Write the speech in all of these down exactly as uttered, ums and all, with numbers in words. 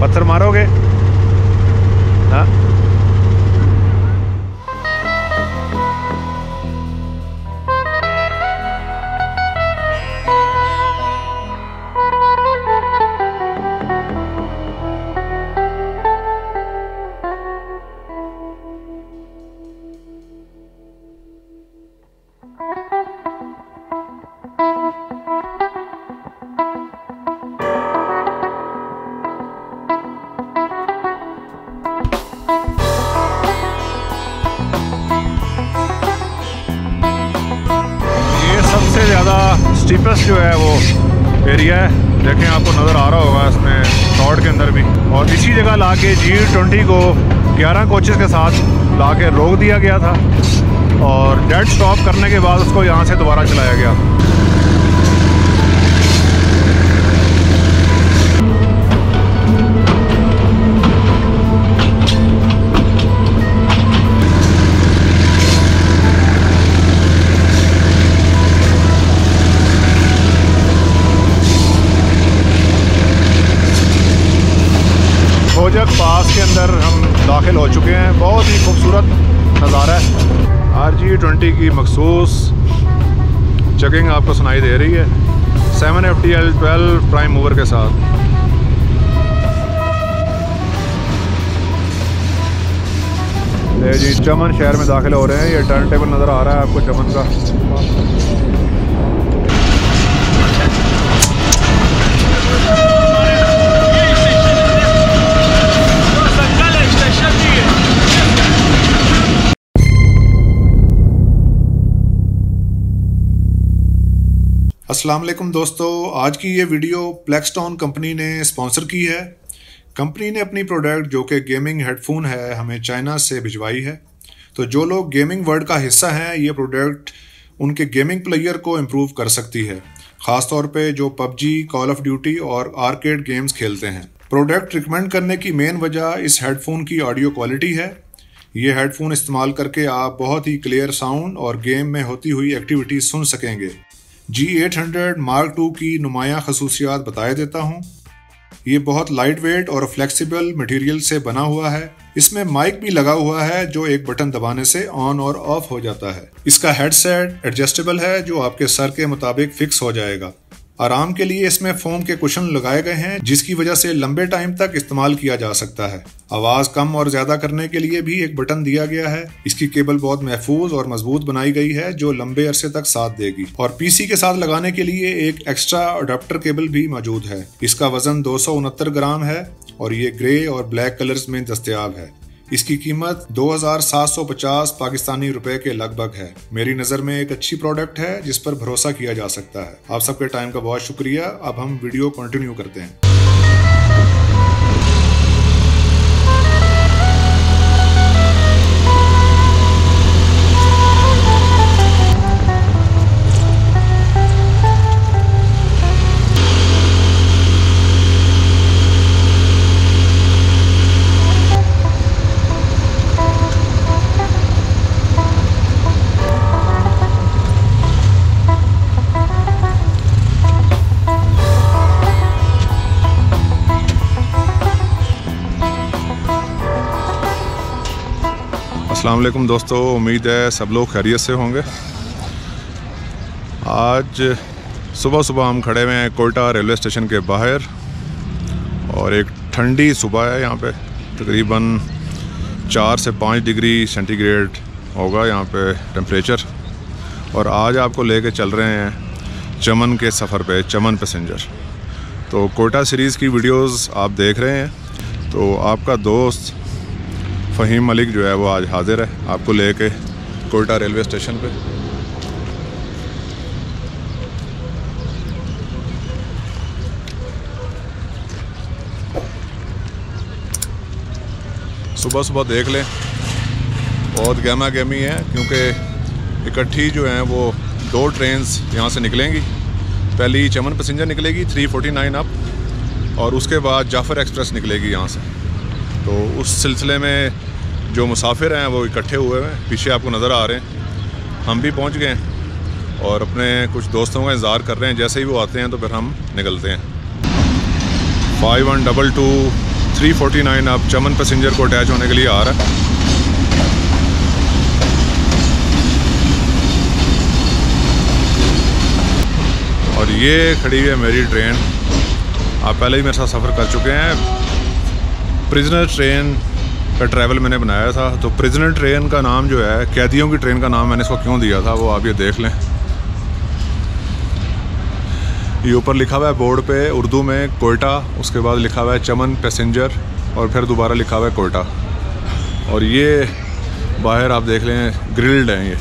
पत्थर मारोगे हाँ। स्टीपेस्ट जो है वो एरिया है, देखें आपको नज़र आ रहा होगा इसमें शॉर्ट के अंदर भी। और इसी जगह ला के जी ट्वेंटी को ग्यारह कोचेस के साथ ला के रोक दिया गया था और डेड स्टॉप करने के बाद उसको यहाँ से दोबारा चलाया गया। खोजक पास के अंदर हम दाखिल हो चुके हैं, बहुत ही खूबसूरत नज़ारा है। आर जी ट्वेंटी की मखसूस चेकिंग आपको सुनाई दे रही है seven F T L twelve prime mover के साथ। जी चमन शहर में दाखिल हो रहे हैं, ये टर्न टेबल नज़र आ रहा है आपको चमन का। अस्सलाम वालेकुम दोस्तों, आज की ये वीडियो ब्लैकस्टोन कंपनी ने स्पॉन्सर की है। कंपनी ने अपनी प्रोडक्ट जो कि गेमिंग हेडफोन है हमें चाइना से भिजवाई है। तो जो लोग गेमिंग वर्ल्ड का हिस्सा हैं ये प्रोडक्ट उनके गेमिंग प्लेयर को इम्प्रूव कर सकती है, ख़ास तौर पे जो पबजी, कॉल ऑफ ड्यूटी और आर्केड गेम्स खेलते हैं। प्रोडक्ट रिकमेंड करने की मेन वजह इस हेडफोन की ऑडियो क्वालिटी है। ये हेडफोन इस्तेमाल करके आप बहुत ही क्लियर साउंड और गेम में होती हुई एक्टिविटी सुन सकेंगे। G eight hundred mark two की नुमाया खसूसियात बताए देता हूँ। ये बहुत लाइट वेट और फ्लेक्सिबल मटेरियल से बना हुआ है। इसमें माइक भी लगा हुआ है जो एक बटन दबाने से ऑन और ऑफ हो जाता है। इसका हेडसेट एडजस्टेबल है जो आपके सर के मुताबिक फिक्स हो जाएगा। आराम के लिए इसमें फोम के कुशन लगाए गए हैं जिसकी वजह से लंबे टाइम तक इस्तेमाल किया जा सकता है। आवाज़ कम और ज़्यादा करने के लिए भी एक बटन दिया गया है। इसकी केबल बहुत महफूज और मजबूत बनाई गई है जो लंबे अरसे तक साथ देगी। और पीसी के साथ लगाने के लिए एक एक्स्ट्रा अडाप्टर केबल भी मौजूद है। इसका वजन दो सौ उनहत्तर ग्राम है और ये ग्रे और ब्लैक कलर्स में दस्तयाब है। इसकी कीमत दो हज़ार सात सौ पचास पाकिस्तानी रुपए के लगभग है। मेरी नज़र में एक अच्छी प्रोडक्ट है जिस पर भरोसा किया जा सकता है। आप सबके टाइम का बहुत शुक्रिया। अब हम वीडियो कंटिन्यू करते हैं। अस्सलाम वालेकुम दोस्तों, उम्मीद है सब लोग खैरियत से होंगे। आज सुबह सुबह हम खड़े हुए हैं कोयटा रेलवे स्टेशन के बाहर और एक ठंडी सुबह है। यहाँ पे तकरीबन चार से पाँच डिग्री सेंटीग्रेड होगा यहाँ पे टेम्परेचर। और आज आपको लेके चल रहे हैं चमन के सफ़र पे, चमन पैसेंजर। तो कोयटा सीरीज़ की वीडियोस आप देख रहे हैं, तो आपका दोस्त फ़हीम मलिक जो है वो आज हाज़िर है आपको लेके कोयटा रेलवे स्टेशन पे। सुबह सुबह देख लें, बहुत गहमा गहमी है क्योंकि इकट्ठी जो हैं वो दो ट्रेन्स यहाँ से निकलेंगी। पहली चमन पैसेंजर निकलेगी थ्री फोर्टी नाइन अप और उसके बाद जाफ़र एक्सप्रेस निकलेगी यहाँ से। तो उस सिलसिले में जो मुसाफिर हैं वो इकट्ठे हुए हैं, पीछे आपको नज़र आ रहे हैं। हम भी पहुंच गए हैं और अपने कुछ दोस्तों का इंतज़ार कर रहे हैं, जैसे ही वो आते हैं तो फिर हम निकलते हैं। Five one double two three forty nine अब चमन पैसेंजर को अटैच होने के लिए आ रहा है। और ये खड़ी हुई है मेरी ट्रेन। आप पहले ही मेरे साथ सफ़र कर चुके हैं। प्रिजनर ट्रेन का ट्रैवल मैंने बनाया था, तो प्रिजनर ट्रेन का नाम जो है, कैदियों की ट्रेन का नाम मैंने इसको क्यों दिया था वो आप ये देख लें। ये ऊपर लिखा हुआ है बोर्ड पे उर्दू में कोयटा, उसके बाद लिखा हुआ है चमन पैसेंजर और फिर दोबारा लिखा हुआ है कोयटा। और ये बाहर आप देख लें ग्रिल्ड हैं। ये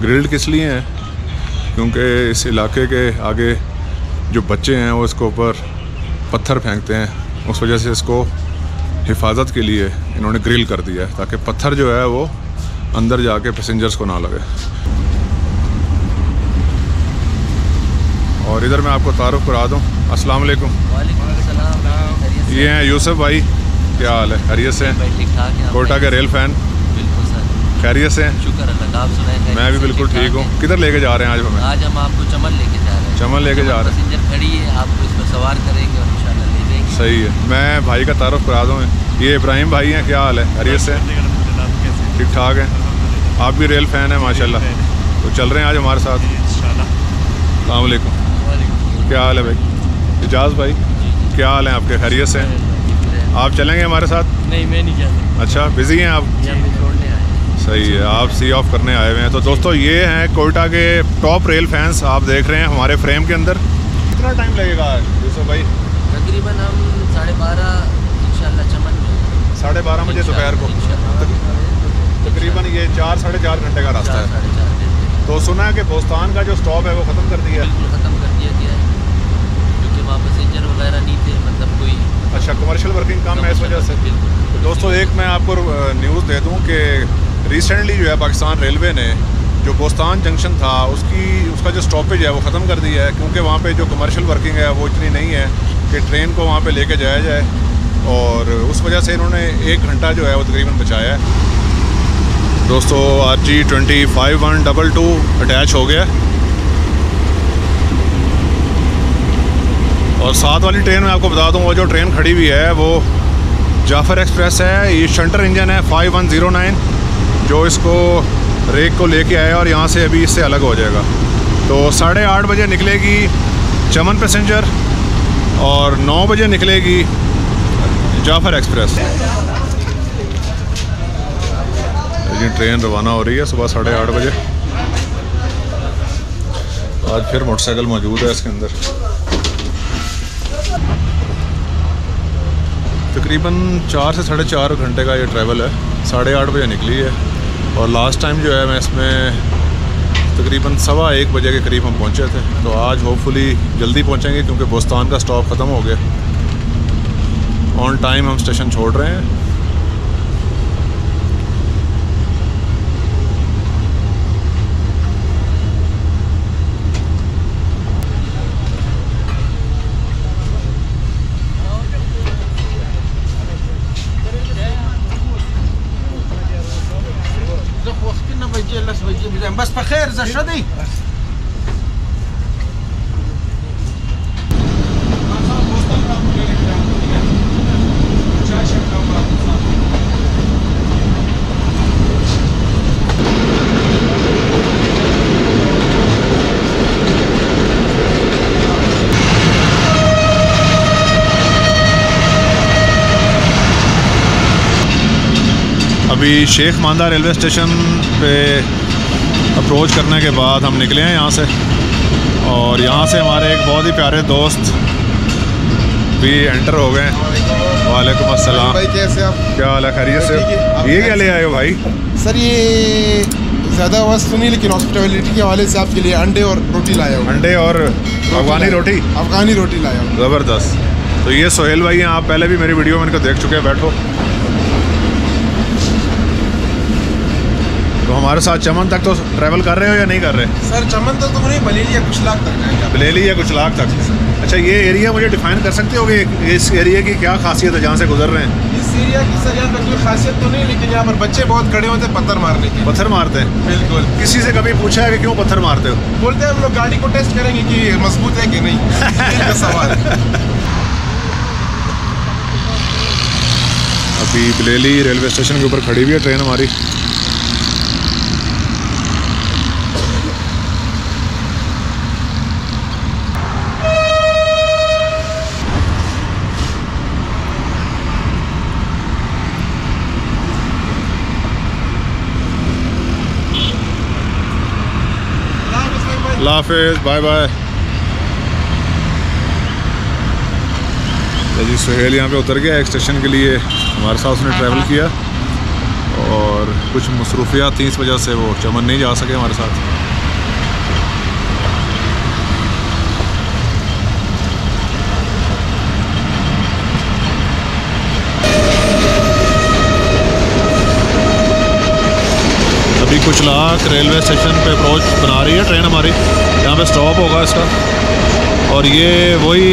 ग्रिल्ड किस लिए हैं? क्योंकि इस इलाके के आगे जो बच्चे हैं वो इसको ऊपर पत्थर फेंकते हैं, उस वजह से इसको हिफाजत के लिए इन्होंने ग्रिल कर दिया है ताकि पत्थर जो है वो अंदर जाके पैसेंजर्स को ना लगे। और इधर मैं आपको तारुफ करा दूँ। अस्सलाम वालेकुम। वालेकुम अस्सलाम। ये हैं यूसुफ भाई, क्या हाल है? खैरियत से? ठीक ठाक। कोटा के रेल फ़ैन? खैरियत से? शुक्र अल्लाह। आप सुनाएं? मैं भी बिल्कुल ठीक हूँ। किधर लेके जा रहे हैं आज हमें? आज हम आपको चमन लेके जा रहे हैं। चमन लेके जा रहे हैं। पैसेंजर खड़ी है, आपको इसमें सवार करेंगे और इंशाल्लाह ले जाएंगे। सही है। मैं भाई का तारुफ करा दूँ, ये इब्राहिम भाई हैं, क्या हाल है? खैरियत से? ठीक ठाक है। आप भी रेल फ़ैन हैं माशाल्लाह, तो चल रहे हैं आज हमारे साथ। अस्सलाम वालेकुम, क्या हाल है भाई? एजाज भाई क्या हाल है आपके? खैरियत से? आप चलेंगे हमारे साथ? नहीं, मैं नहीं जाता। अच्छा, बिज़ी हैं आप? सही है। आप सी ऑफ करने आए हुए हैं। तो दोस्तों ये हैं कोयटा के टॉप रेल फैंस, आप देख रहे हैं हमारे फ्रेम के अंदर। कितना टाइम लगेगा यूसुफ भाई? तकरीबन हम साढ़े बारह इंशाल्लाह चमन में। साढ़े बारह बजे दोपहर को तकरीबन। ये चार साढ़े चार घंटे का रास्ता है। तो सुना है कि दोस्तान का जो स्टॉप है वो ख़त्म कर दिया है? बिल्कुल ख़त्म कर दिया गया है, क्योंकि वहाँ पैसेंजर वगैरह नहीं थे, मतलब कोई अच्छा कमर्शियल वर्किंग काम है इस वजह से। बिल्कुल। दोस्तों एक मैं आपको न्यूज़ दे दूँ कि रिसेंटली जो है पाकिस्तान रेलवे ने जो दोस्तान जंक्शन था उसकी उसका जो स्टॉपेज है वो ख़त्म कर दिया है, क्योंकि वहाँ पे जो कमर्शियल वर्किंग है वो इतनी नहीं है कि ट्रेन को वहाँ पे लेके जाया जाए, और उस वजह से इन्होंने एक घंटा जो है वो तकरीबन बचाया है। दोस्तों R G twenty five one double two attach हो गया और साथ वाली ट्रेन में आपको बता दूँ वो जो ट्रेन खड़ी हुई है वो जाफ़र एक्सप्रेस है। ये शंटर इंजन है फाइव वन ज़ीरो नाइन, जो इसको रेक को लेके आया और यहाँ से अभी इससे अलग हो जाएगा। तो साढ़े आठ बजे निकलेगी चमन पैसेंजर और नौ बजे निकलेगी जाफ़र एक्सप्रेस। ये ट्रेन रवाना हो रही है सुबह साढ़े आठ बजे। आज फिर मोटरसाइकिल मौजूद है इसके अंदर। तकरीबन चार से साढ़े चार घंटे का ये ट्रैवल है। साढ़े आठ बजे निकली है और लास्ट टाइम जो है मैं इसमें तकरीबन सवा एक बजे के करीब हम पहुंचे थे। तो आज होपफुली जल्दी पहुंचेंगे क्योंकि बोस्तान का स्टॉप ख़त्म हो गया। ऑन टाइम हम स्टेशन छोड़ रहे हैं। बस पखेर जशदी। अभी शेख मांदा रेलवे स्टेशन पे अप्रोच करने के बाद हम निकले हैं यहाँ से, और यहाँ से हमारे एक बहुत ही प्यारे दोस्त भी एंटर हो गए। वालेकुम अस्सलाम भाई, कैसे आप? क्या हाल है? खैरियत से? ये क्या ले आए हो भाई? सर ये ज़्यादा आवाज़ सुनी, लेकिन हॉस्पिटलिटी के हवाले से आपके लिए अंडे और रोटी लाया हूँ। अंडे और अफगानी रोटी? अफगानी रोटी लाया हूँ। ज़बरदस्त। तो ये सोहेल भाई हैं, आप पहले भी मेरी वीडियो में इनको देख चुके हैं। बैठो। तो हमारे साथ चमन तक तो ट्रैवल कर रहे हो या नहीं कर रहे? सर चमन तक तो नहीं, बलेली या कुछलाक तक जाएंगे। बलेली या कुछलाक तक। अच्छा, ये एरिया मुझे डिफाइन कर सकते हो कि इस एरिया की क्या खासियत है जहाँ से गुजर रहे हैं? इस एरिया की सर यहाँ पर कोई खासियत तो नहीं, लेकिन यहाँ पर बच्चे बहुत खड़े होते हैं पत्थर मारने के। पत्थर मारते हैं? बिल्कुल। किसी से कभी पूछा है कि क्यों पत्थर मारते हो? बोलते हैं हम लोग गाड़ी को टेस्ट करेंगे कि मजबूत है कि नहीं। सवाल अभी बलेली रेलवे स्टेशन के ऊपर खड़ी हुई है ट्रेन हमारी। हाफिज़, बाय बाय। जी सोहेल यहाँ पे उतर गया एक स्टेशन के लिए, हमारे साथ उसने ट्रैवल किया और कुछ मसरूफियात थी इस वजह से वो चमन नहीं जा सके हमारे साथ। अभी कुचलाक रेलवे स्टेशन पे अप्रोच बना रही है ट्रेन हमारी, यहाँ पे स्टॉप होगा इसका। और ये वही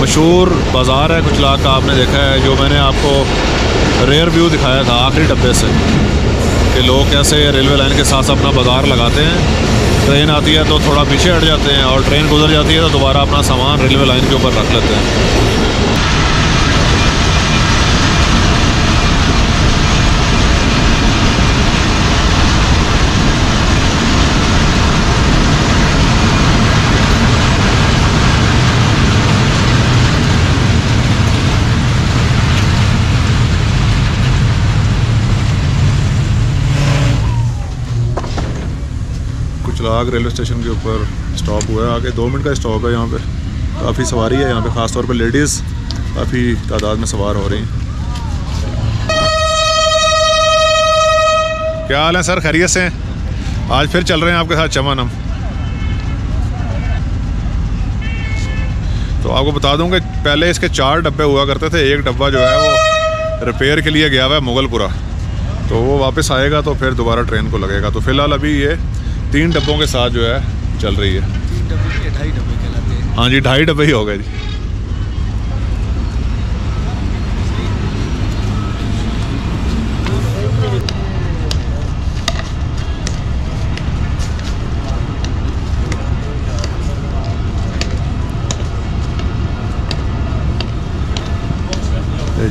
मशहूर बाज़ार है कुचलाक का, आपने देखा है जो मैंने आपको रेयर व्यू दिखाया था आखिरी डब्बे से कि लोग कैसे रेलवे लाइन के साथ अपना बाज़ार लगाते हैं। ट्रेन आती है तो थोड़ा पीछे हट जाते हैं और ट्रेन गुजर जाती है तो दोबारा अपना सामान रेलवे लाइन के ऊपर रख लेते हैं। कुचलाक रेलवे स्टेशन के ऊपर स्टॉप हुआ है, आगे दो मिनट का स्टॉप है। यहाँ पे काफ़ी सवारी है, यहाँ पे ख़ास तौर पे लेडीज़ काफ़ी तादाद में सवार हो रही हैं। क्या हाल है सर, खैरियत से हैं? आज फिर चल रहे हैं आपके साथ चमन हम। तो आपको बता दूं कि पहले इसके चार डब्बे हुआ करते थे, एक डब्बा जो है वो रिपेयर के लिए गया हुआ है मुगलपुरा, तो वो वापस आएगा तो फिर दोबारा ट्रेन को लगेगा। तो फ़िलहाल अभी ये तीन डब्बों के साथ जो है चल रही है। तीन डब्बे के ढाई डब्बे कहलाते हैं। हाँ जी, ढाई डब्बे ही हो गए जी।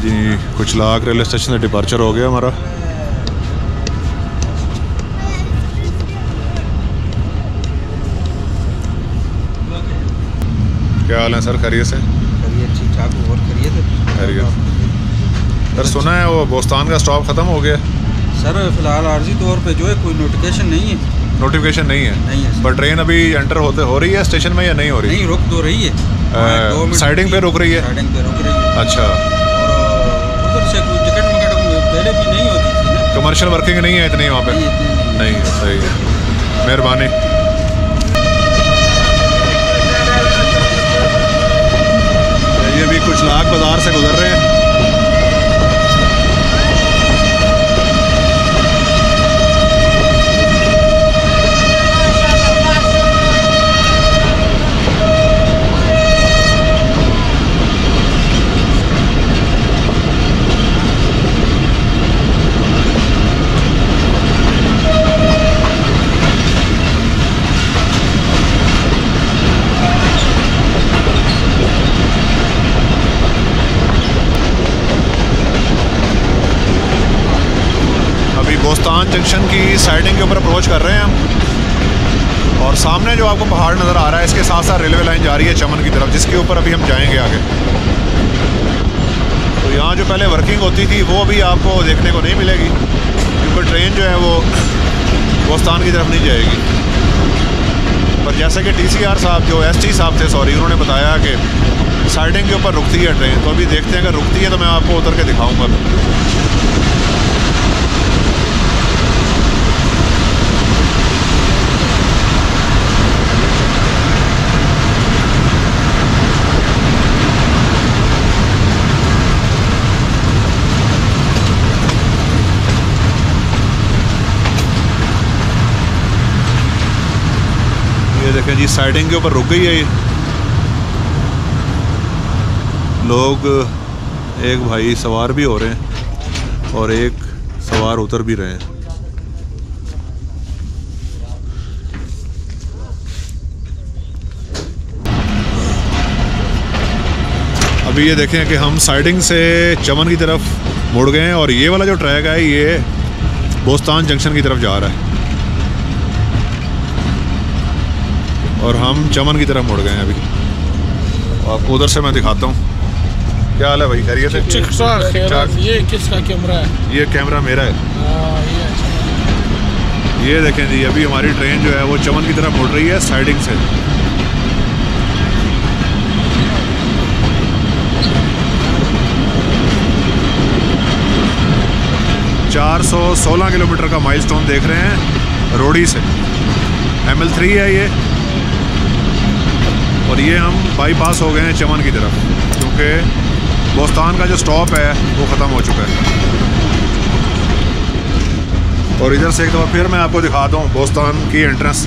जी कुचलाक रेलवे स्टेशन से डिपार्चर हो गया हमारा। क्या हाल है सर, खैरियत से? खैरियत, ठीक ठाक। और खैरियत सर, सुना है वो दोस्तान का स्टॉप ख़त्म हो गया सर? फ़िलहाल आर्जी तौर पे जो है कोई नोटिफिकेशन नहीं है। नोटिफिकेशन नहीं है? नहीं है। पर ट्रेन अभी एंटर होते हो रही है स्टेशन में या नहीं हो रही? नहीं, रुक तो रही है, साइडिंग पे रुक रही है। साइडिंग पे रुक रही है। अच्छा, उधर से कोई टिकट विकट पहले भी नहीं होती थी, कमर्शियल वर्किंग नहीं है इतनी वहाँ पर? नहीं है। सही है, मेहरबानी। अभी कुचलाक बाजार से गुजर रहे हैं। दोस्तान जंक्शन की साइडिंग के ऊपर अप्रोच कर रहे हैं हम, और सामने जो आपको पहाड़ नज़र आ रहा है इसके साथ साथ रेलवे लाइन जा रही है चमन की तरफ, जिसके ऊपर अभी हम जाएंगे आगे। तो यहाँ जो पहले वर्किंग होती थी वो अभी आपको देखने को नहीं मिलेगी, क्योंकि ट्रेन जो है वो दोस्तान की तरफ नहीं जाएगी। पर जैसे कि टी सी आर साहब जो एस टी साहब थे, सॉरी, उन्होंने बताया कि साइडिंग के ऊपर रुकती है ट्रेन, तो अभी देखते हैं अगर रुकती है तो मैं आपको उतर के दिखाऊँगा। देखें जी, साइडिंग के ऊपर रुक गई है ये। लोग, एक भाई सवार भी हो रहे हैं और एक सवार उतर भी रहे हैं। अभी ये देखें कि हम साइडिंग से चमन की तरफ मुड़ गए हैं और ये वाला जो ट्रैक है ये दोस्तान जंक्शन की तरफ जा रहा है और हम चमन की तरफ मुड़ गए हैं अभी। आपको उधर से मैं दिखाता हूँ। क्या हाल है भाई, खैरियत है? ठीक ठाक। ये किसका कैमरा है? ये कैमरा मेरा है। आ, ये, ये देखें जी, अभी हमारी ट्रेन जो है वो चमन की तरफ मुड़ रही है साइडिंग से। चार सौ सोलह किलोमीटर का माइलस्टोन देख रहे हैं रोड़ी से। एम एल थ्री है ये और ये हम बाईपास हो गए हैं चमन की तरफ क्योंकि दोस्तान का जो स्टॉप है वो ख़त्म हो चुका है। और इधर से एक दफ़ा फिर मैं आपको दिखा दूँ दोस्तान की एंट्रेंस।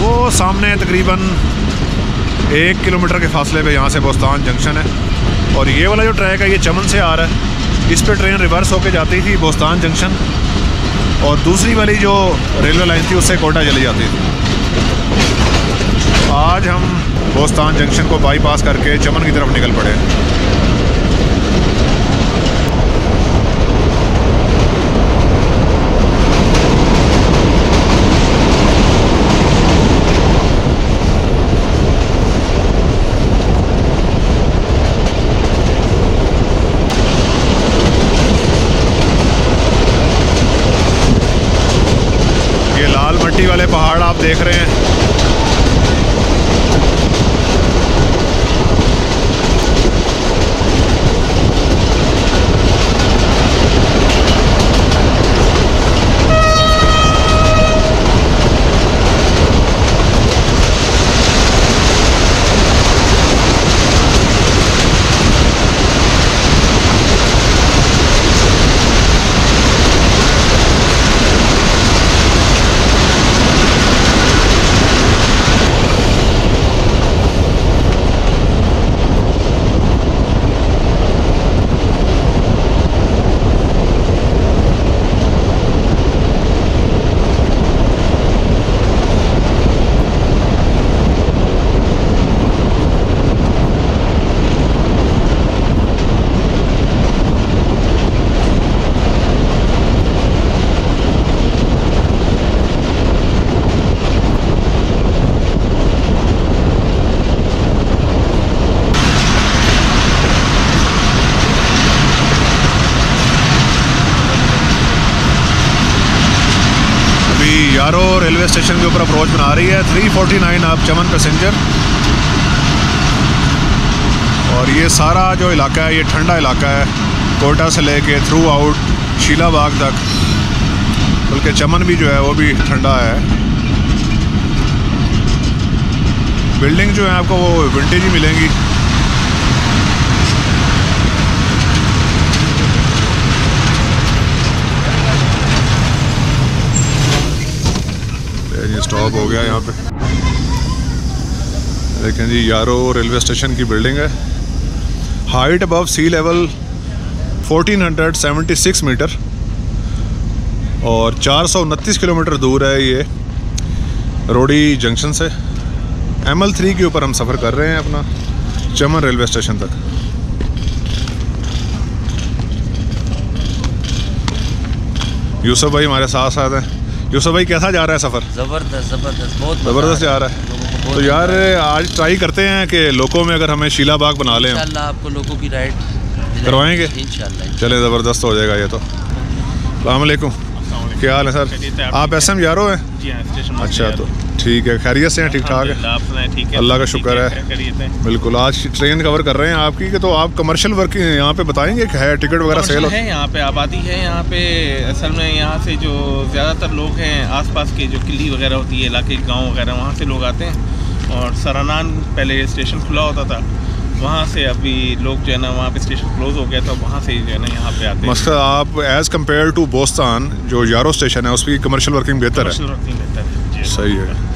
वो सामने तकरीबन एक किलोमीटर के फासले पे यहाँ से दोस्तान जंक्शन है। और ये वाला जो ट्रैक है ये चमन से आ रहा है, इस पे ट्रेन रिवर्स होके जाती थी दोस्तान जंक्शन और दूसरी वाली जो रेलवे लाइन थी उससे कोटा चली जाती थी। आज हम दोस्तान जंक्शन को बाईपास करके चमन की तरफ निकल पड़े। ये लाल मट्टी वाले पहाड़ आप देख रहे हैं, रेलवे स्टेशन के ऊपर अप्रोच बना रही है तीन सौ उनचास आप चमन पैसेंजर। और ये सारा जो इलाका है ये ठंडा इलाका है, कोटा से लेके थ्रू आउट शीलाबाग तक, बल्कि चमन भी जो है वो भी ठंडा है। बिल्डिंग जो है आपको वो विंटेज ही मिलेंगी। ये स्टॉप हो गया यहाँ पे। देखें जी यारो रेलवे स्टेशन की बिल्डिंग है, हाइट अबव सी लेवल चौदह सौ छिहत्तर मीटर और चार सौ उनतीस किलोमीटर दूर है ये रोडी जंक्शन से। एम एल थ्री के ऊपर हम सफ़र कर रहे हैं अपना चमन रेलवे स्टेशन तक। यूसुफ भाई हमारे साथ साथ हैं। यूसुफ भाई कैसा जा रहा है सफ़र? ज़बरदस्त ज़बरदस्त बहुत ज़बरदस्त जा रहा है। तो यार आज ट्राई करते हैं कि लोगों में अगर हमें शीलाबाग बना लें, इंशाल्लाह आपको लोगों की राइड करवाएंगे इंशाल्लाह। चले ज़बरदस्त हो जाएगा ये तो। अस्सलाम वालेकुम, क्या हाल है सर? आप एस एम यारो हैं? अच्छा तो ठीक है, खैरियत से हैं? ठीक ठाक है, अल्लाह का शुक्र है। बिल्कुल आज ट्रेन कवर कर रहे हैं आपकी, तो आप कमर्शियल वर्क यहाँ पे बताएंगे है, टिकट वगैरह सेल है यहाँ पे? आबादी है यहाँ पे असल में, यहाँ से जो ज़्यादातर लोग हैं आसपास के जो किली वगैरह होती है इलाके गांव वगैरह वहाँ से लोग आते हैं। और सरानान पहले स्टेशन खुला होता था, वहाँ से अभी लोग जो है ना वहाँ पे स्टेशन क्लोज़ हो गया था, वहाँ से जो है ना यहाँ पे आते हैं। मसला आप एज़ कम्पेयर टू बोस्तान जो यारो स्टेशन है उसकी कमर्शल वर्किंग बेहतर है? कमर्शल वर्किंग बेहतर है। सही है,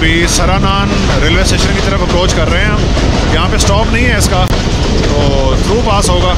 अभी सरानान रेलवे स्टेशन की तरफ अप्रोच कर रहे हैं हम। यहाँ पे स्टॉप नहीं है इसका, तो थ्रू पास होगा।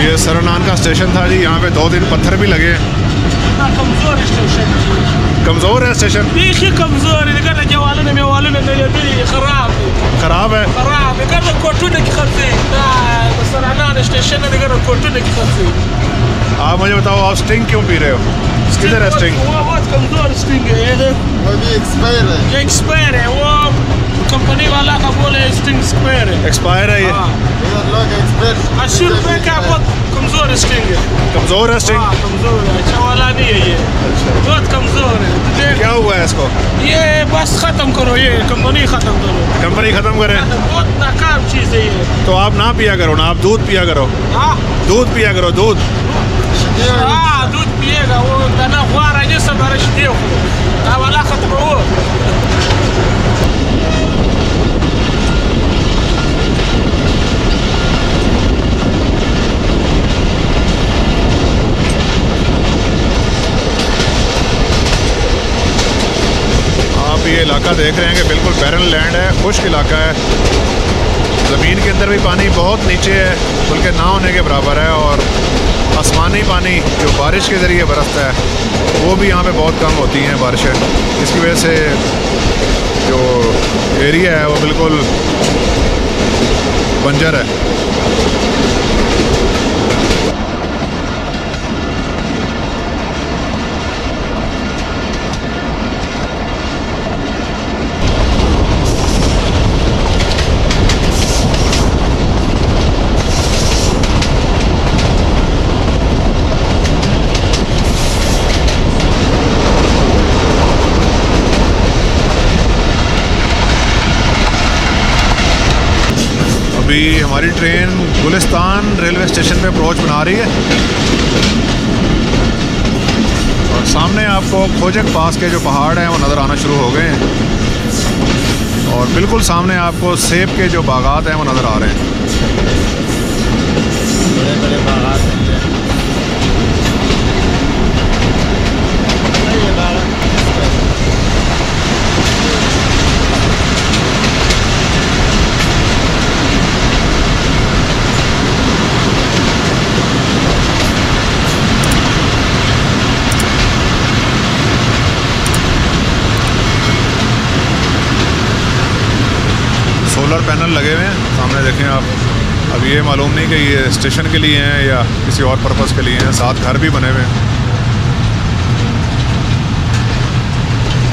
ये सरनान का स्टेशन था जी। यहाँ पे दो दिन पत्थर भी लगे। कमज़ोर है स्टेशन, कमज़ोर है स्टेशन, देखिए कमज़ोर है। देखा ना क्या वालों ने, मेरे वालों ने मेरे लिए ख़राब ख़राब है ख़राब है। देखा ना कोटू ने की करते सरनान स्टेशन है। देखा ना कोटू ने की करते। आप मुझे बताओ, आप स्टिंग क्यों पी रहे हो? किधर है स्टिंग? वो बहुत कमज़ोर स्टिंग है, ये एक्सपायर है, ये एक्सपायर है। वो कंपनी वाला का बोल है स्टिंग स्क्वायर है, एक्सपायर है ये। अस्सी रुपये का बहुत कमज़ोर स्टिंग है। कमज़ोर है स्टिंग, कमज़ोर है, अच्छा वाला नहीं है ये, बहुत कमज़ोर है। क्या हुआ है इसको? ये बस ख़त्म करो, ये कंपनी ख़त्म करो, कंपनी ख़त्म करे। बहुत नाकाम चीज़ है ये। तो आप ना पिया करो ना, आप दूध पिया करो। हाँ दूध पिया करो, दूध। हाँ दूध पिएगा वो दाना खुआ रहा है सब बारिश देखो वाला ख़त्म हो। ये इलाका देख रहे हैं कि बिल्कुल बैरन लैंड है, खुश्क इलाका है। ज़मीन के अंदर भी पानी बहुत नीचे है, बल्कि ना होने के बराबर है। और आसमानी पानी जो बारिश के ज़रिए बरसता है, वो भी यहाँ पे बहुत कम होती हैं बारिशें। इसकी वजह से जो एरिया है वो बिल्कुल बंजर है। अभी हमारी ट्रेन गुलिस्तान रेलवे स्टेशन पे अप्रोच बना रही है और सामने आपको खोजक पास के जो पहाड़ हैं वो नज़र आना शुरू हो गए हैं। और बिल्कुल सामने आपको सेब के जो बागात हैं वो नज़र आ रहे हैं। सोलर पैनल लगे हुए हैं सामने, देखें आप। अब ये मालूम नहीं कि ये स्टेशन के लिए हैं या किसी और पर्पस के लिए हैं। साथ घर भी बने हुए हैं।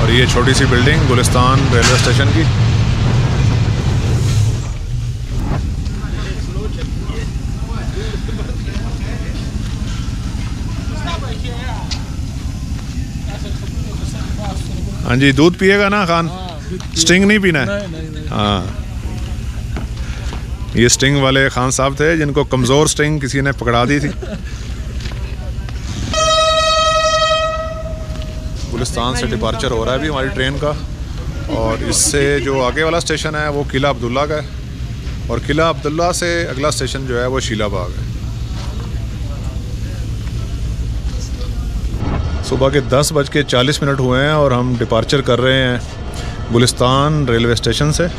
और ये छोटी सी बिल्डिंग गुलिस्तान रेलवे स्टेशन की। हाँ जी, दूध पिएगा ना खान? स्टिंग नहीं पीना है। हाँ, ये स्टिंग वाले खान साहब थे जिनको कमज़ोर स्टिंग किसी ने पकड़ा दी थी। गुलिस्तान से डिपार्चर हो रहा है अभी हमारी ट्रेन का। और इससे जो आगे वाला स्टेशन है वो किला अब्दुल्ला का है। और किला अब्दुल्ला से अगला स्टेशन जो है वो शेलाबाग है। सुबह के दस बज के चालीस मिनट हुए हैं और हम डिपार्चर कर रहे हैं गुलिस्तान रेलवे स्टेशन से।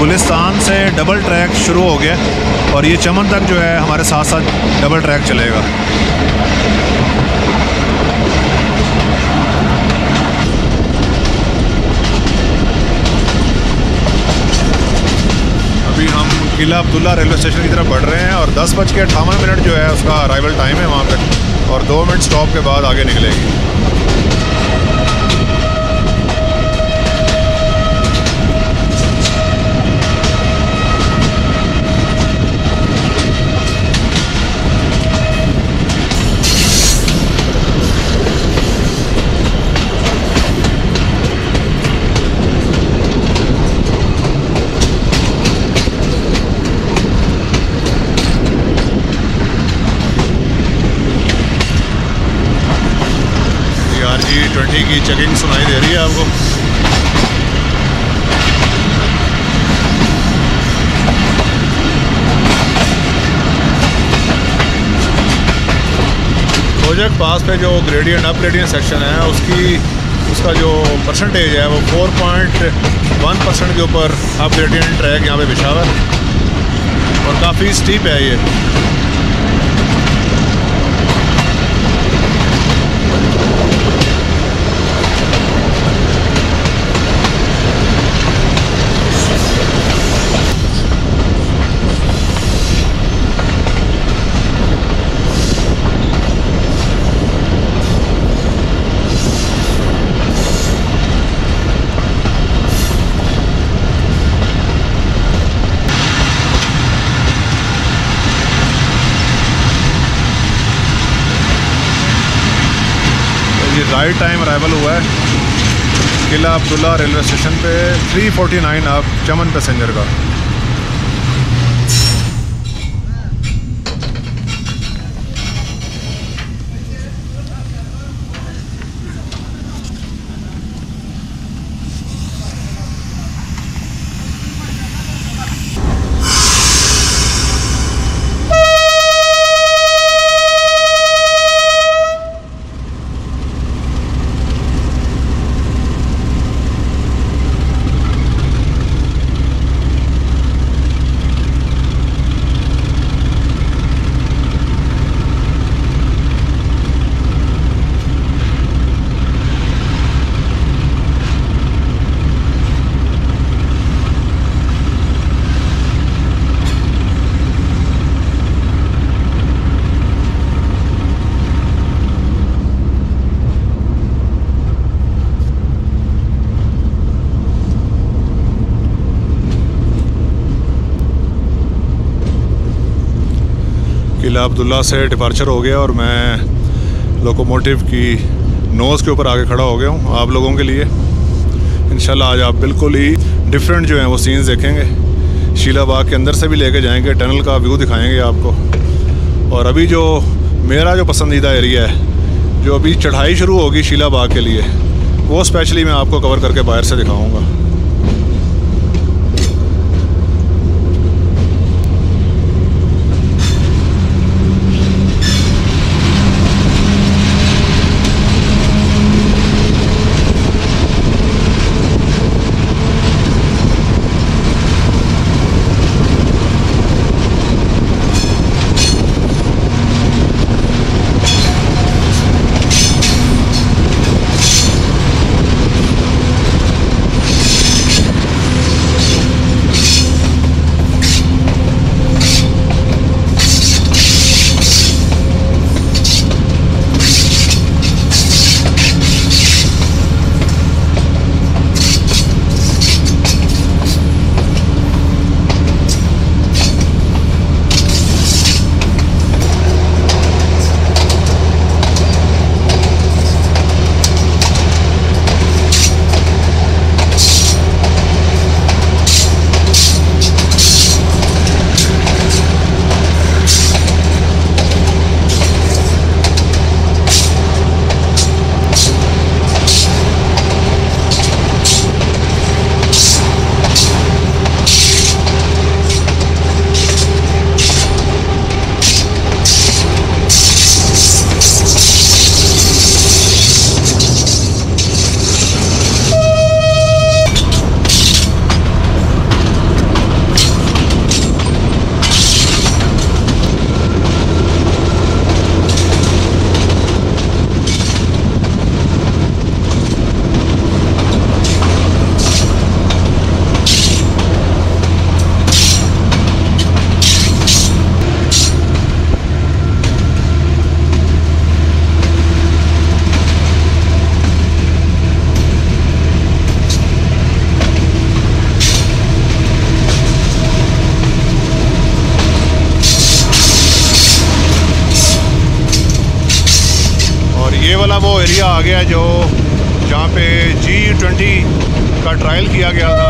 गुलिस्तान से डबल ट्रैक शुरू हो गया और ये चमन तक जो है हमारे साथ साथ डबल ट्रैक चलेगा। अभी हम किला अब्दुल्ला रेलवे स्टेशन की तरफ बढ़ रहे हैं और दस बज के अट्ठावन मिनट जो है उसका अराइवल टाइम है वहाँ पे। और दो मिनट स्टॉप के बाद आगे निकलेगी। आर जी ट्वेंटी की चेकिंग सुनाई दे रही है आपको। खोजक पास पे जो ग्रेडियंट अप ग्रेडियंट सेक्शन है उसकी उसका जो परसेंटेज है वो फोर पॉइंट वन परसेंट के ऊपर अप ग्रेडियंट ट्रैक यहाँ पे बिछा हुआ है और काफ़ी स्टीप है ये। राइट टाइम अराइवल हुआ है किला अब्दुल्ला रेलवे स्टेशन पे थ्री फोर्टी नाइन आप चमन पैसेंजर का। किला अब्दुल्ला से डिपार्चर हो गया और मैं लोकोमोटिव की नोज़ के ऊपर आगे खड़ा हो गया हूँ आप लोगों के लिए। इंशाल्लाह आज आप बिल्कुल ही डिफरेंट जो हैं वो सीन्स देखेंगे, शीलाबाग के अंदर से भी लेके जाएंगे, टनल का व्यू दिखाएंगे आपको। और अभी जो मेरा जो पसंदीदा एरिया है जो अभी चढ़ाई शुरू होगी शीलाबाग के लिए वो स्पेशली मैं आपको कवर करके बाहर से दिखाऊँगा। आ गया जो जहाँ पे जी ट्वेंटी का ट्रायल किया गया था।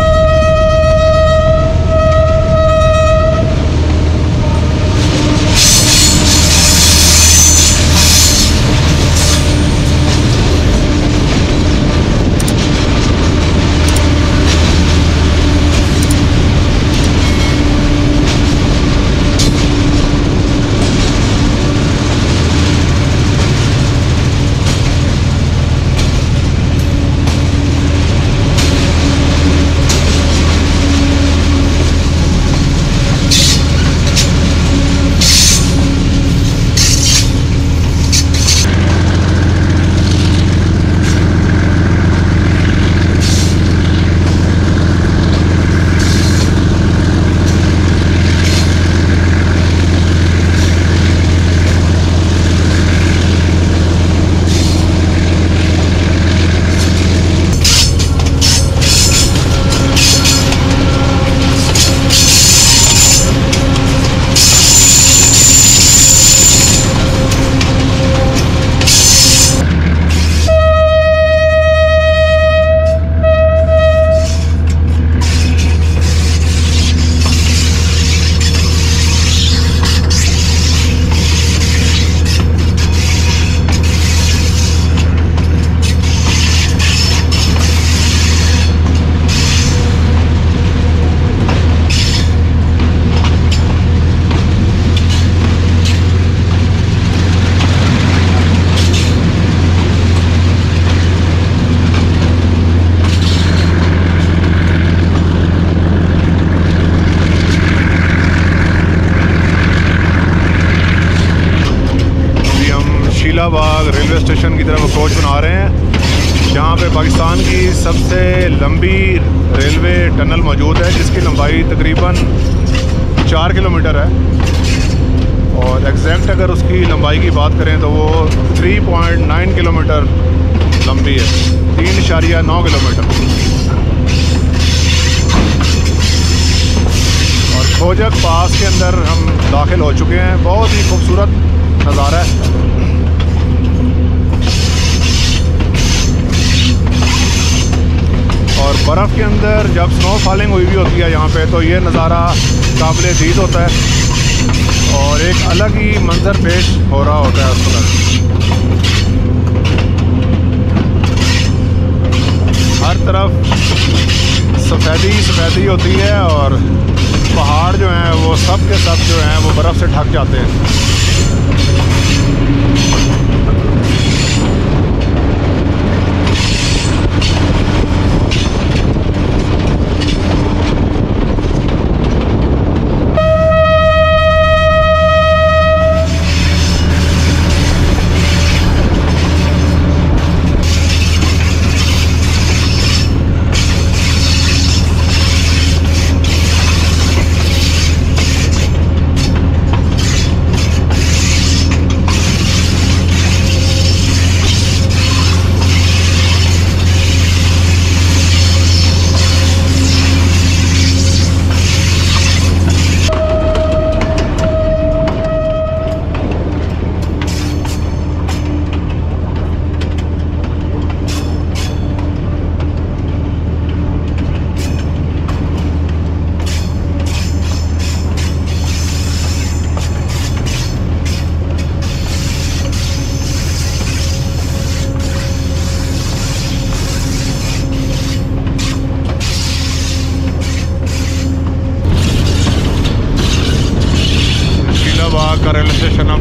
अप्रोच बना रहे हैं। यहाँ पे पाकिस्तान की सबसे लंबी रेलवे टनल मौजूद है जिसकी लंबाई तकरीबन चार किलोमीटर है और एग्जैक्ट अगर उसकी लंबाई की बात करें तो वो थ्री पॉइंट नाइन किलोमीटर लंबी है, तीन इशारिया नौ किलोमीटर। और खोजक पास के अंदर हम दाखिल हो चुके हैं। बहुत ही खूबसूरत नज़ारा है। और बर्फ़ के अंदर जब स्नो फॉलिंग हुई भी होती है यहाँ पे तो ये नज़ारा काबिल दीद होता है और एक अलग ही मंजर पेश हो रहा होता है उस वक्त। हर तरफ सफ़ेदी सफ़ेदी होती है और पहाड़ जो हैं वो सब के सब जो हैं वो बर्फ़ से ढक जाते हैं।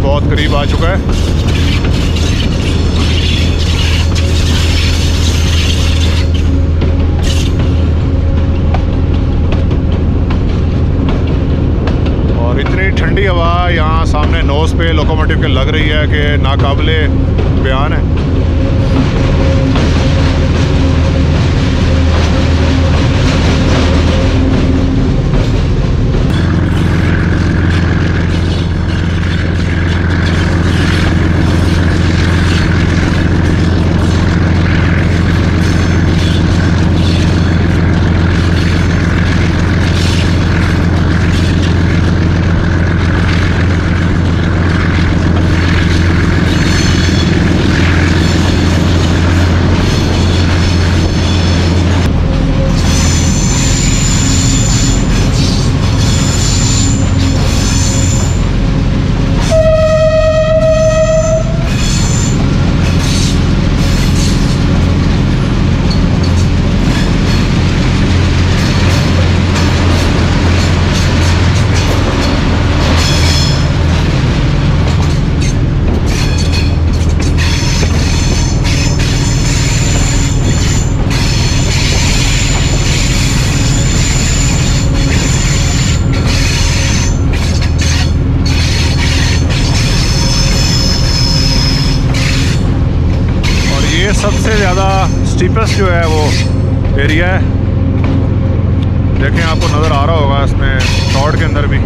बहुत करीब आ चुका है। और इतनी ठंडी हवा यहाँ सामने नोज पे लोकोमोटिव के लग रही है कि नाकाबिले बयान है। सबसे ज़्यादा स्टीपेस्ट जो है वो एरिया है, देखें आपको नज़र आ रहा होगा इसमें शॉर्ट के अंदर भी।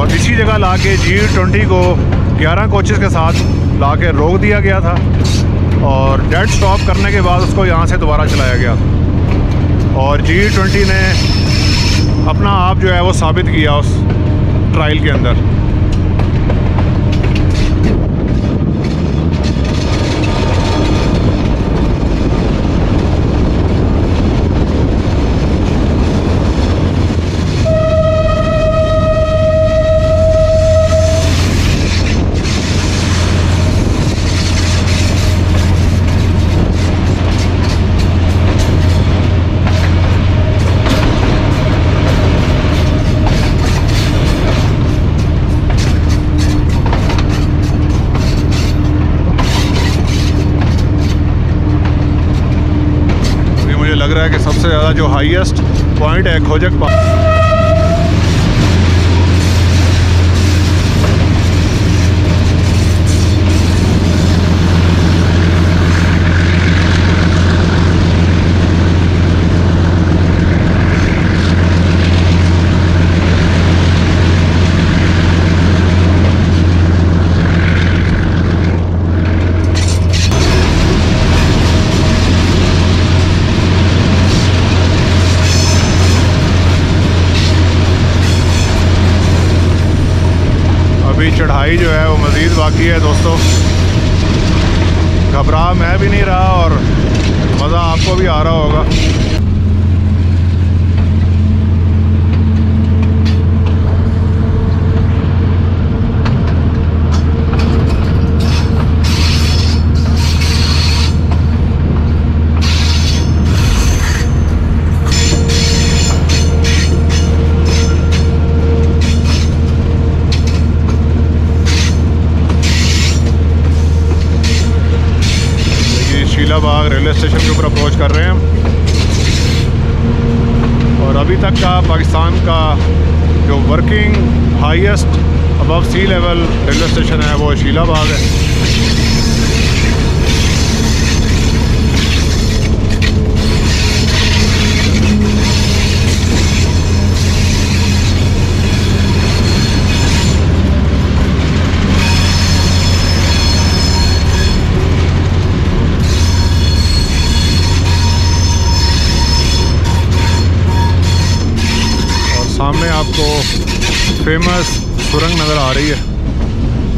और इसी जगह लाके जी ट्वेंटी को ग्यारह कोचेस के साथ लाके रोक दिया गया था और डेड स्टॉप करने के बाद उसको यहाँ से दोबारा चलाया गया। और जी ट्वेंटी ने अपना आप जो है वो साबित किया उस ट्रायल के अंदर। कि सबसे ज़्यादा जो हाईएस्ट पॉइंट है खोजक पास, चढ़ाई जो है वो मज़ीद बाकी है दोस्तों। घबरा मैं भी नहीं रहा और मज़ा आपको भी आ रहा होगा। शेलाबाग रेलवे स्टेशन के ऊपर अप्रोच कर रहे हैं और अभी तक का पाकिस्तान का जो working highest above sea level railway station है वो शेलाबाग है। सामने आपको फेमस सुरंग नज़र आ रही है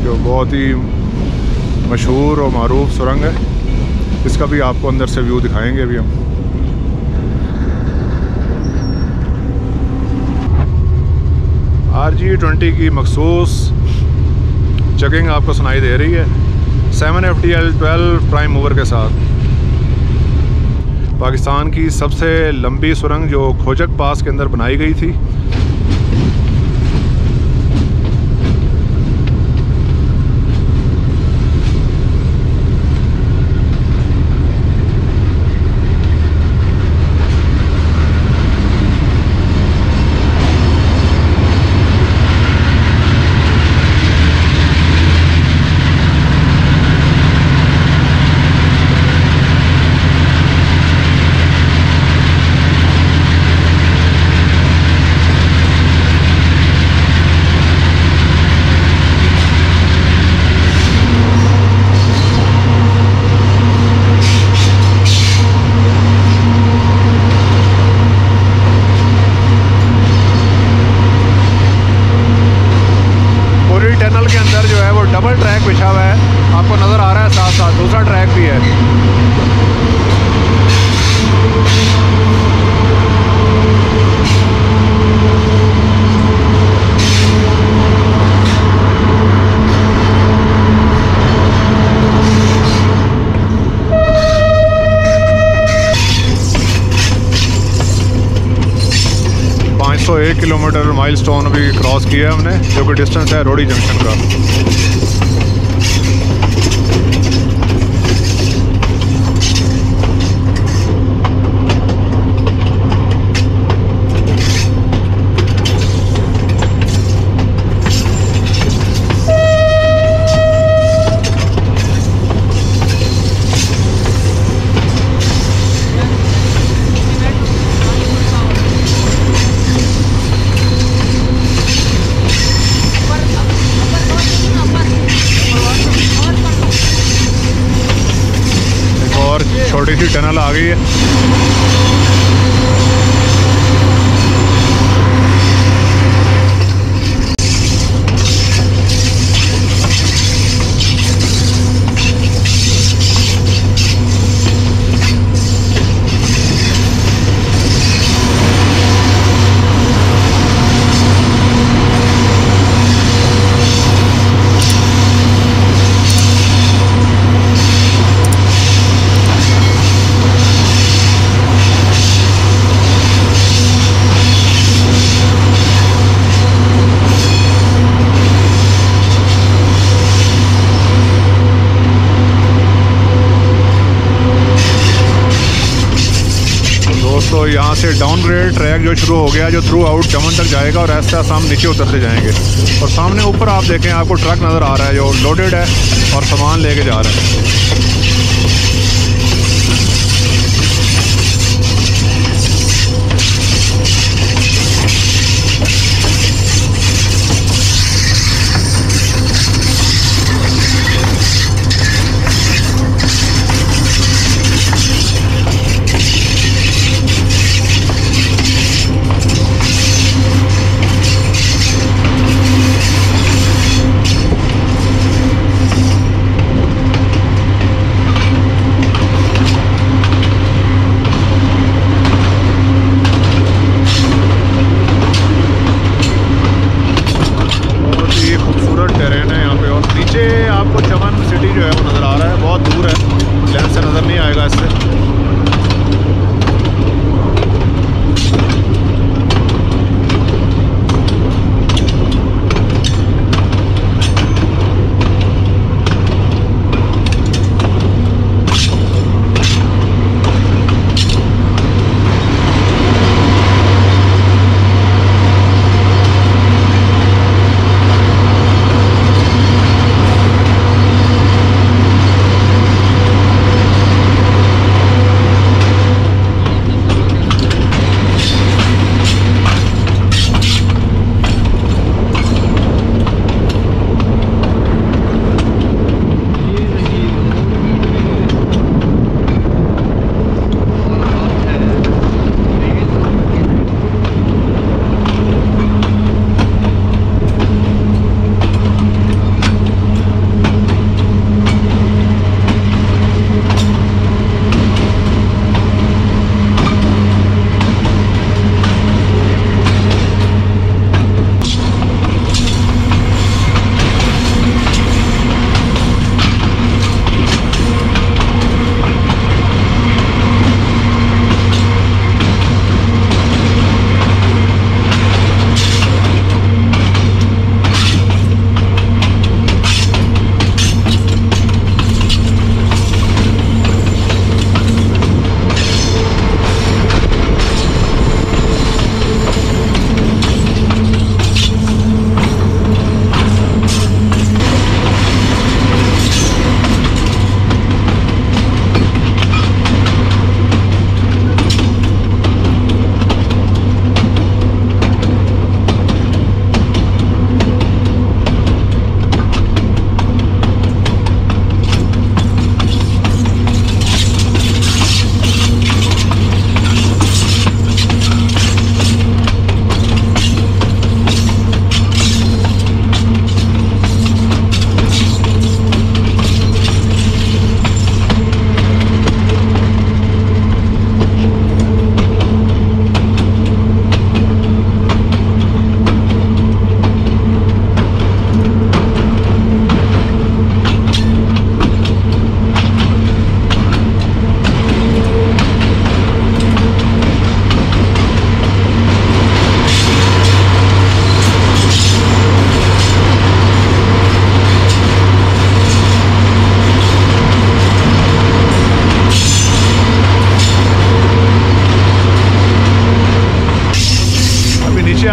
जो बहुत ही मशहूर और मरूफ सुरंग है, इसका भी आपको अंदर से व्यू दिखाएंगे भी हम। आर जी ट्वेंटी की मखसूस चेकिंग आपको सुनाई दे रही है seven F D L twelve prime mover के साथ। पाकिस्तान की सबसे लंबी सुरंग जो खोजक पास के अंदर बनाई गई थी, एक किलोमीटर माइलस्टोन भी क्रॉस किया है हमने, जो कि डिस्टेंस है रोडी जंक्शन का। टनल आ गई है। तो यहाँ से डाउनग्रेड ट्रैक जो शुरू हो गया जो थ्रू आउट चमन तक जाएगा और ऐसा हम नीचे उतरते जाएंगे। और सामने ऊपर आप देखें आपको ट्रक नज़र आ रहा है जो लोडेड है और सामान लेके जा रहा है।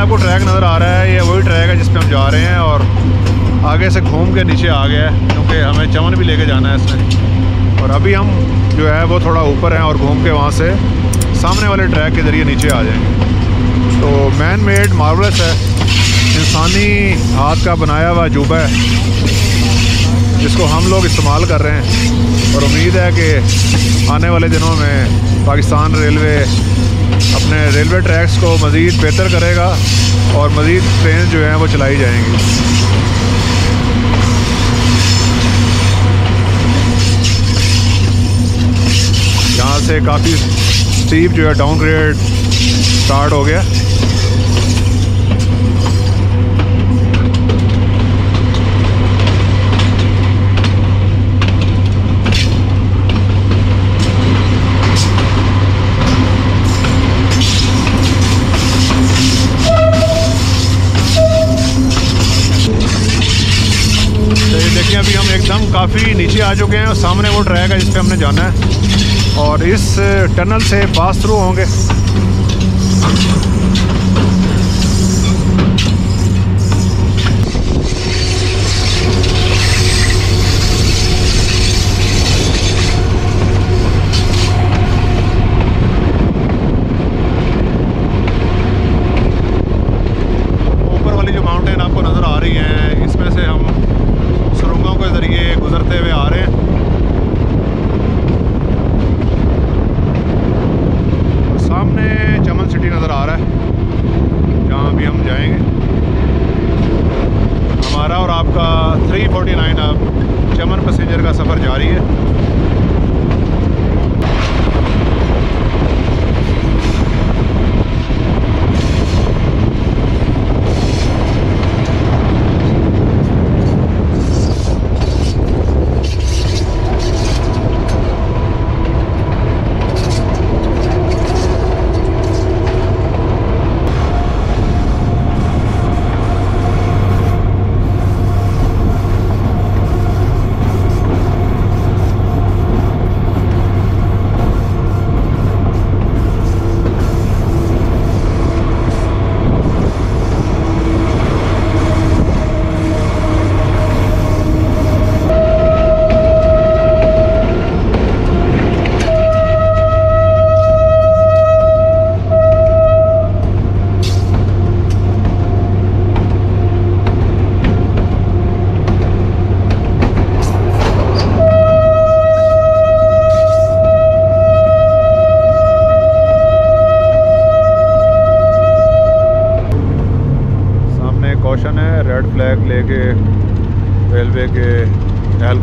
आपको ट्रैक नज़र आ रहा है, ये वही ट्रैक है जिस पे हम जा रहे हैं और आगे से घूम के नीचे आ गया है क्योंकि हमें चमन भी लेके जाना है इसमें। और अभी हम जो है वो थोड़ा ऊपर हैं और घूम के वहाँ से सामने वाले ट्रैक के ज़रिए नीचे आ जाएंगे। तो मैन मेड मार्वलस है, इंसानी हाथ का बनाया हुआ अजूबा है जिसको हम लोग इस्तेमाल कर रहे हैं और उम्मीद है कि आने वाले दिनों में पाकिस्तान रेलवे अपने रेलवे ट्रैक्स को मज़ीद बेहतर करेगा और मज़ीद ट्रेन जो हैं वो चलाई जाएंगी। यहाँ से काफ़ी स्टीप जो है डाउनग्रेड स्टार्ट हो गया। अभी हम एकदम काफ़ी नीचे आ चुके हैं और सामने वो ट्रैक है जिस पे हमने जाना है और इस टनल से पास थ्रू होंगे। ऊपर वाली जो माउंटेन आपको नज़र आ रही है इसमें से हम के जरिए गुजरते हुए आ रहे हैं। सामने चमन सिटी नज़र आ रहा है जहाँ भी हम जाएंगे। हमारा और आपका तीन सौ उनचास अब चमन पैसेंजर का सफ़र जारी है।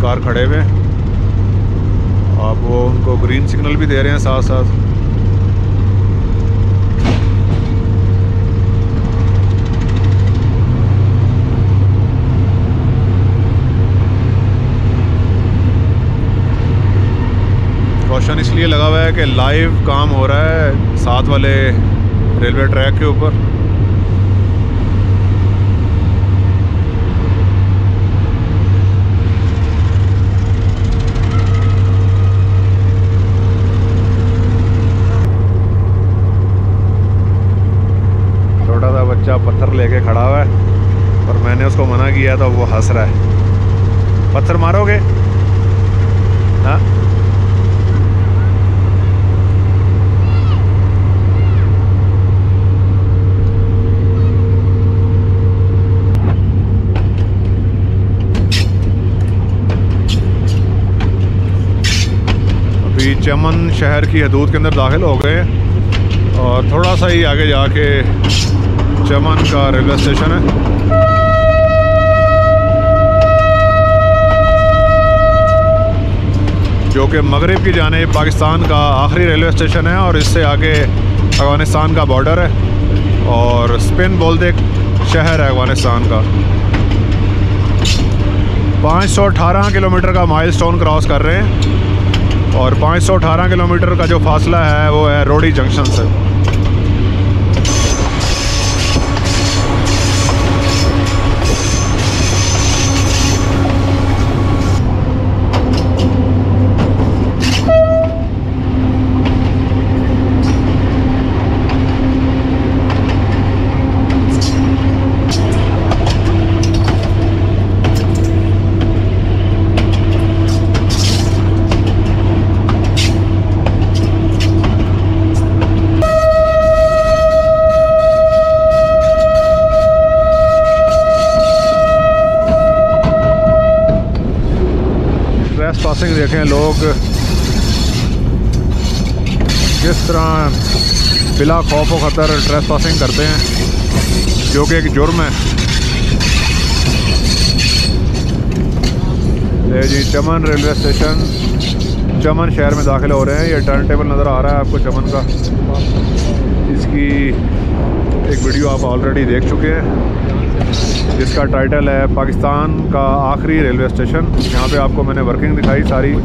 कार खड़े हुए आप वो उनको ग्रीन सिग्नल भी दे रहे हैं साथ साथ। रोशन इसलिए लगा हुआ है कि लाइव काम हो रहा है साथ वाले रेलवे ट्रैक के ऊपर। पत्थर लेके खड़ा हुआ है और मैंने उसको मना किया तो वो हंस रहा है। पत्थर मारोगे? हाँ, अभी चमन शहर की हदूद के अंदर दाखिल हो गए और थोड़ा सा ही आगे जाके चमन का रेलवे स्टेशन है। जो कि मगरिब की जानिब पाकिस्तान का आखिरी रेलवे स्टेशन है और इससे आगे अफगानिस्तान का बॉर्डर है और स्पिन बोल्दक शहर है अफगानिस्तान का। पाँच सौ अठारह किलोमीटर का माइलस्टोन क्रॉस कर रहे हैं और पाँच सौ अठारह किलोमीटर का जो फासला है वो है रोडी जंक्शन से। ट्रैफिक देखें, लोग किस तरह बिला खौफ व ख़तर ट्रैस पासिंग करते हैं, जो कि एक जुर्म है। ये जी चमन रेलवे स्टेशन, चमन शहर में दाखिल हो रहे हैं। ये टर्न टेबल नज़र आ रहा है आपको चमन का, इसकी एक वीडियो आप ऑलरेडी देख चुके हैं जिसका टाइटल है पाकिस्तान का आखिरी रेलवे स्टेशन। यहाँ पे आपको मैंने वर्किंग दिखाई सारी।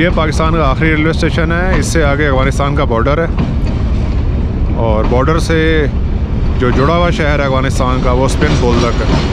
ये पाकिस्तान का आखिरी रेलवे स्टेशन है। इससे आगे अफगानिस्तान का बॉर्डर है और बॉर्डर से जो जुड़ा हुआ शहर है अफगानिस्तान का वो स्पिन बोल्डक है।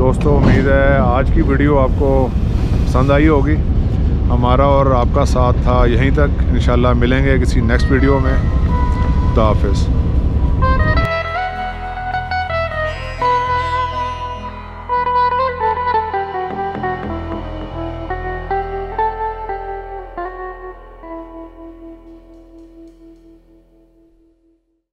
दोस्तों उम्मीद है आज की वीडियो आपको पसंद आई होगी। हमारा और आपका साथ था यहीं तक। इंशाल्लाह मिलेंगे किसी नेक्स्ट वीडियो में। खुदा हाफिज़।